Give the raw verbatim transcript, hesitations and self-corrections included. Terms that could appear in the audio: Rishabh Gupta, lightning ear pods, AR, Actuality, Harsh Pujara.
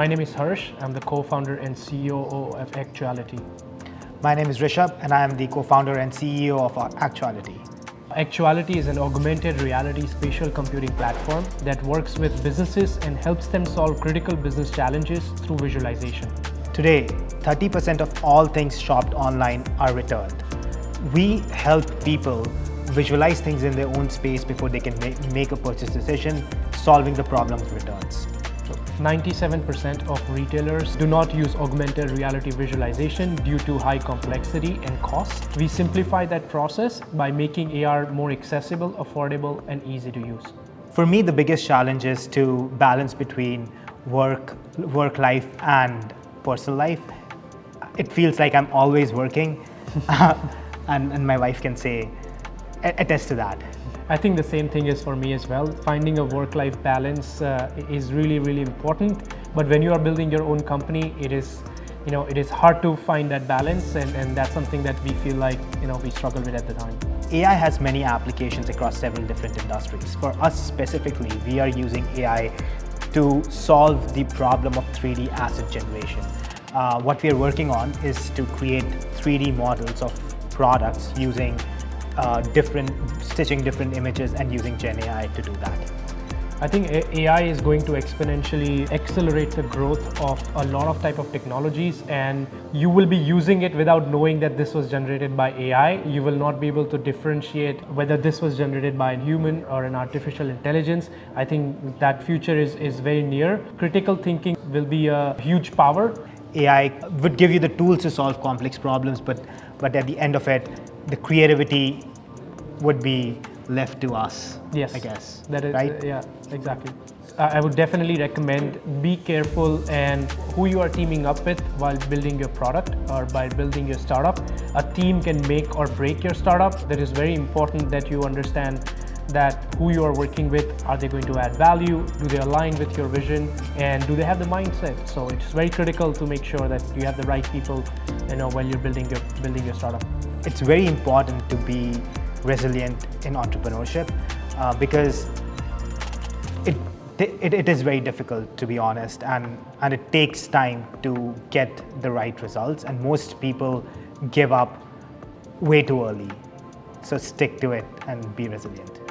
My name is Harsh. I'm the co-founder and C O O of Actuality. My name is Rishabh and I am the co-founder and C E O of Actuality. Actuality is an augmented reality spatial computing platform that works with businesses and helps them solve critical business challenges through visualization. Today, thirty percent of all things shopped online are returned. We help people visualize things in their own space before they can make, make a purchase decision, solving the problem of returns. ninety-seven percent of retailers do not use augmented reality visualization due to high complexity and cost. We simplify that process by making A R more accessible, affordable, and easy to use. For me, the biggest challenge is to balance between work, work life and personal life. It feels like I'm always working, and, and my wife can say, attest to that. I think the same thing is for me as well. Finding a work-life balance uh, is really, really important. But when you are building your own company, it is, you know, it is hard to find that balance, and, and that's something that we feel like, you know, we struggle with at the time. A I has many applications across several different industries. For us specifically, we are using A I to solve the problem of three D asset generation. Uh, what we are working on is to create three D models of products using Uh, different stitching different images and using Gen A I to do that. I think A I is going to exponentially accelerate the growth of a lot of type of technologies, and you will be using it without knowing that this was generated by A I. You will not be able to differentiate whether this was generated by a human or an artificial intelligence. I think that future is, is very near. Critical thinking will be a huge power. A I would give you the tools to solve complex problems, but, but at the end of it, the creativity would be left to us. Yes, I guess that is right. Uh, yeah, exactly. I would definitely recommend be careful and who you are teaming up with while building your product or by building your startup. A team can make or break your startup. That is very important that you understand that who you are working with, are they going to add value, do they align with your vision, and do they have the mindset? So it's very critical to make sure that you have the right people, you know, while you're building your building your startup. It's very important to be resilient in entrepreneurship uh, because it, it, it is very difficult, to be honest, and, and it takes time to get the right results, and most people give up way too early. So stick to it and be resilient.